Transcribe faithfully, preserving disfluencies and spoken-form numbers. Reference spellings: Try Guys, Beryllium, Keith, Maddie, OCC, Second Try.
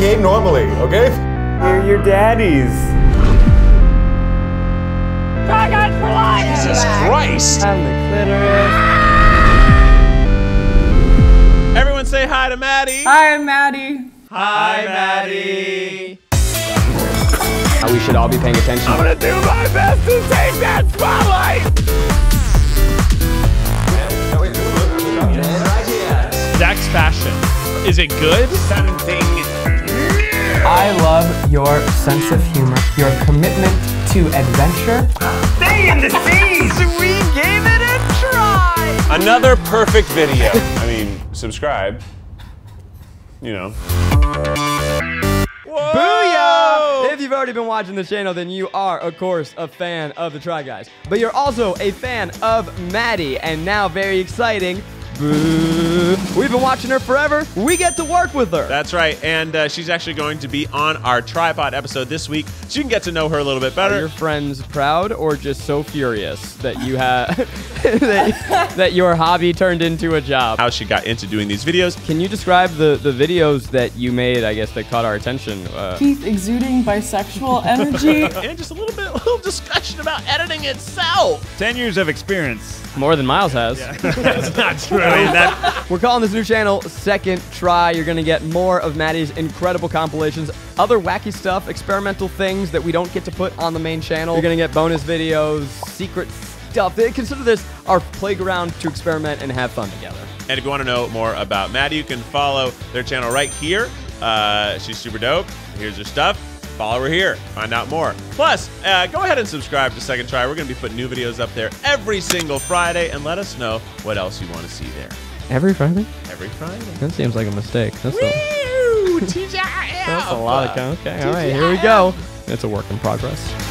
behave normally, okay? We're your daddies. Try Guys for life! Jesus Christ! I'm the clitoris. Everyone say hi to Maddie. Hi, I'm Maddie. Hi, Maddie. We should all be paying attention. I'm gonna do my best to take that spotlight! Zach's fashion. Is it good? Something. I love your sense of humor, your commitment to adventure. Stay in the seas! We gave it a try! Another perfect video. I mean, subscribe. You know. Whoa! Booyah! If you've already been watching the channel, then you are, of course, a fan of the Try Guys. But you're also a fan of Maddie, and now very exciting. Boo. We've been watching her forever. We get to work with her. That's right, and uh, she's actually going to be on our tripod episode this week, so you can get to know her a little bit better. Are your friends proud or just so furious that you have that, that your hobby turned into a job? How she got into doing these videos? Can you describe the the videos that you made? I guess that caught our attention. Uh, Keith exuding bisexual energy, and just a little bit, a little discussion about editing itself. Ten years of experience, more than Miles has. Yeah. That's not true. We're calling this new channel Second Try. You're going to get more of Maddie's incredible compilations, other wacky stuff, experimental things that we don't get to put on the main channel. You're going to get bonus videos, secret stuff. Consider this our playground to experiment and have fun together. And if you want to know more about Maddie, you can follow their channel right here. Uh, she's super dope. Here's her stuff. Follow her here. Find out more. Plus, uh, go ahead and subscribe to Second Try. We're going to be putting new videos up there every single Friday, and let us know what else you want to see there. Every Friday? Every Friday. That seems like a mistake. That's a, That's a lot of... Okay, all right, here we go. It's a work in progress.